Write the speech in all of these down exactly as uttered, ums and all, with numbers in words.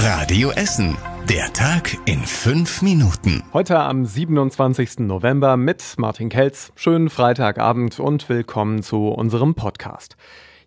Radio Essen. Der Tag in fünf Minuten. Heute am siebenundzwanzigsten November mit Martin Kelz. Schönen Freitagabend und willkommen zu unserem Podcast.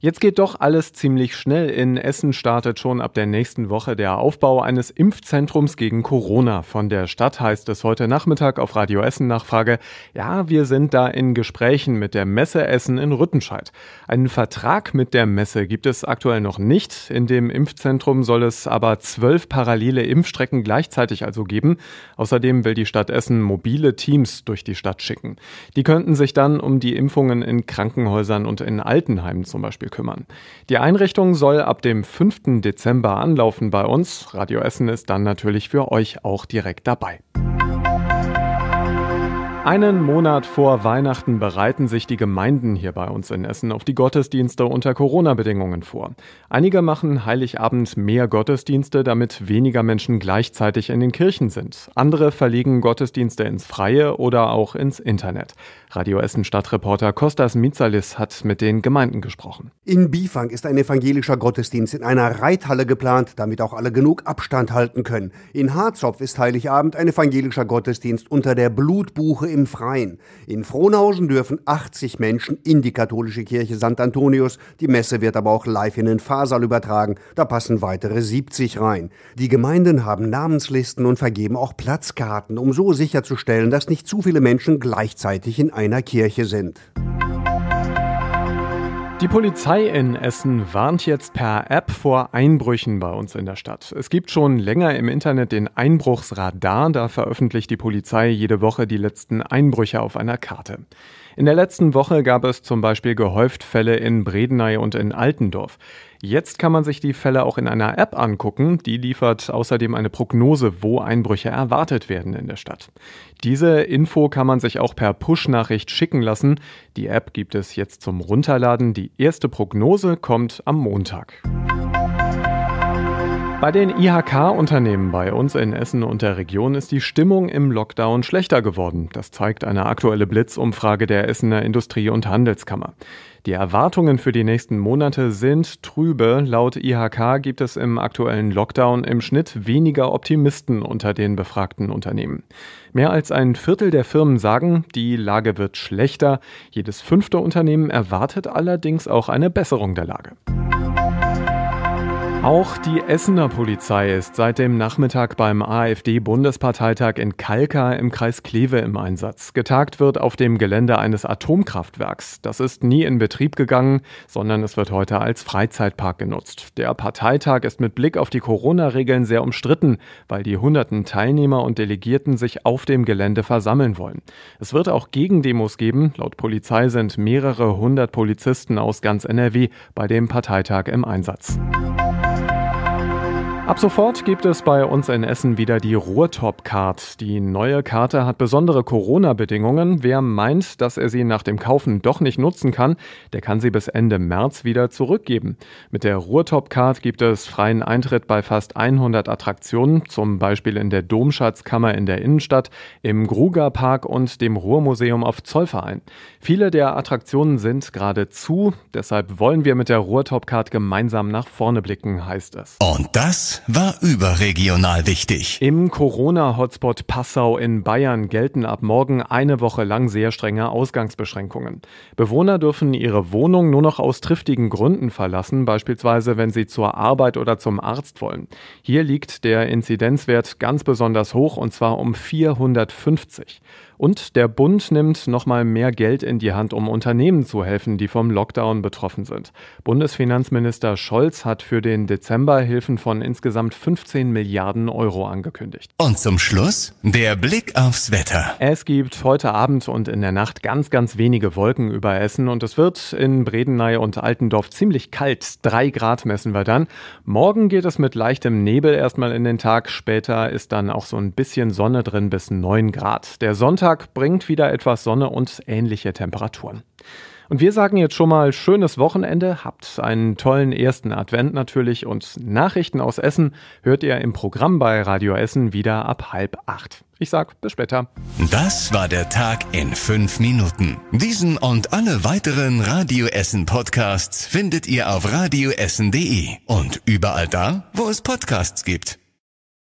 Jetzt geht doch alles ziemlich schnell. In Essen startet schon ab der nächsten Woche der Aufbau eines Impfzentrums gegen Corona. Von der Stadt heißt es heute Nachmittag auf Radio Essen Nachfrage: Ja, wir sind da in Gesprächen mit der Messe Essen in Rüttenscheid. Einen Vertrag mit der Messe gibt es aktuell noch nicht. In dem Impfzentrum soll es aber zwölf parallele Impfstrecken gleichzeitig also geben. Außerdem will die Stadt Essen mobile Teams durch die Stadt schicken. Die könnten sich dann um die Impfungen in Krankenhäusern und in Altenheimen zum Beispiel kümmern. Die Einrichtung soll ab dem fünften Dezember anlaufen bei uns. Radio Essen ist dann natürlich für euch auch direkt dabei. Einen Monat vor Weihnachten bereiten sich die Gemeinden hier bei uns in Essen auf die Gottesdienste unter Corona-Bedingungen vor. Einige machen Heiligabend mehr Gottesdienste, damit weniger Menschen gleichzeitig in den Kirchen sind. Andere verlegen Gottesdienste ins Freie oder auch ins Internet. Radio Essen Stadtreporter Kostas Mitzalis hat mit den Gemeinden gesprochen. In Bifang ist ein evangelischer Gottesdienst in einer Reithalle geplant, damit auch alle genug Abstand halten können. In Harzopf ist Heiligabend ein evangelischer Gottesdienst unter der Blutbuche im Freien. In Frohnhausen dürfen achtzig Menschen in die katholische Kirche Sankt Antonius. Die Messe wird aber auch live in den Pfarrsaal übertragen. Da passen weitere siebzig rein. Die Gemeinden haben Namenslisten und vergeben auch Platzkarten, um so sicherzustellen, dass nicht zu viele Menschen gleichzeitig in einer Kirche sind. Die Polizei in Essen warnt jetzt per App vor Einbrüchen bei uns in der Stadt. Es gibt schon länger im Internet den Einbruchsradar. Da veröffentlicht die Polizei jede Woche die letzten Einbrüche auf einer Karte. In der letzten Woche gab es zum Beispiel gehäuft Fälle in Bredeney und in Altendorf. Jetzt kann man sich die Fälle auch in einer App angucken. Die liefert außerdem eine Prognose, wo Einbrüche erwartet werden in der Stadt. Diese Info kann man sich auch per Push-Nachricht schicken lassen. Die App gibt es jetzt zum Runterladen. Die erste Prognose kommt am Montag. Bei den I H K-Unternehmen bei uns in Essen und der Region ist die Stimmung im Lockdown schlechter geworden. Das zeigt eine aktuelle Blitzumfrage der Essener Industrie- und Handelskammer. Die Erwartungen für die nächsten Monate sind trübe. Laut I H K gibt es im aktuellen Lockdown im Schnitt weniger Optimisten unter den befragten Unternehmen. Mehr als ein Viertel der Firmen sagen, die Lage wird schlechter. Jedes fünfte Unternehmen erwartet allerdings auch eine Besserung der Lage. Auch die Essener Polizei ist seit dem Nachmittag beim A f D-Bundesparteitag in Kalkar im Kreis Kleve im Einsatz. Getagt wird auf dem Gelände eines Atomkraftwerks. Das ist nie in Betrieb gegangen, sondern es wird heute als Freizeitpark genutzt. Der Parteitag ist mit Blick auf die Corona-Regeln sehr umstritten, weil die hunderten Teilnehmer und Delegierten sich auf dem Gelände versammeln wollen. Es wird auch Gegendemos geben. Laut Polizei sind mehrere hundert Polizisten aus ganz N R W bei dem Parteitag im Einsatz. Ab sofort gibt es bei uns in Essen wieder die Ruhrtop-Card. Die neue Karte hat besondere Corona-Bedingungen. Wer meint, dass er sie nach dem Kaufen doch nicht nutzen kann, der kann sie bis Ende März wieder zurückgeben. Mit der Ruhrtop-Card gibt es freien Eintritt bei fast hundert Attraktionen, zum Beispiel in der Domschatzkammer in der Innenstadt, im Gruger Park und dem Ruhrmuseum auf Zollverein. Viele der Attraktionen sind gerade zu, deshalb wollen wir mit der Ruhrtop-Card gemeinsam nach vorne blicken, heißt es. Und das war überregional wichtig. Im Corona-Hotspot Passau in Bayern gelten ab morgen eine Woche lang sehr strenge Ausgangsbeschränkungen. Bewohner dürfen ihre Wohnung nur noch aus triftigen Gründen verlassen, beispielsweise wenn sie zur Arbeit oder zum Arzt wollen. Hier liegt der Inzidenzwert ganz besonders hoch, und zwar um vierhundertfünfzig. Und der Bund nimmt nochmal mehr Geld in die Hand, um Unternehmen zu helfen, die vom Lockdown betroffen sind. Bundesfinanzminister Scholz hat für den Dezember Hilfen von insgesamt fünfzehn Milliarden Euro angekündigt. Und zum Schluss der Blick aufs Wetter. Es gibt heute Abend und in der Nacht ganz, ganz wenige Wolken über Essen und es wird in Bredeney und Altendorf ziemlich kalt. Drei Grad messen wir dann. Morgen geht es mit leichtem Nebel erstmal in den Tag. Später ist dann auch so ein bisschen Sonne drin bis neun Grad. Der Sonntag bringt wieder etwas Sonne und ähnliche Temperaturen. Und wir sagen jetzt schon mal schönes Wochenende, habt einen tollen ersten Advent natürlich und Nachrichten aus Essen hört ihr im Programm bei Radio Essen wieder ab halb acht. Ich sag bis später. Das war der Tag in fünf Minuten. Diesen und alle weiteren Radio Essen Podcasts findet ihr auf radio essen punkt de und überall da, wo es Podcasts gibt.